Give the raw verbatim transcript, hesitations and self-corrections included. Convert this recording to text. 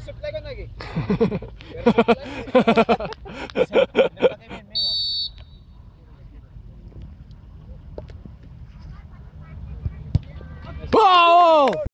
Supply ka nagi. Wow!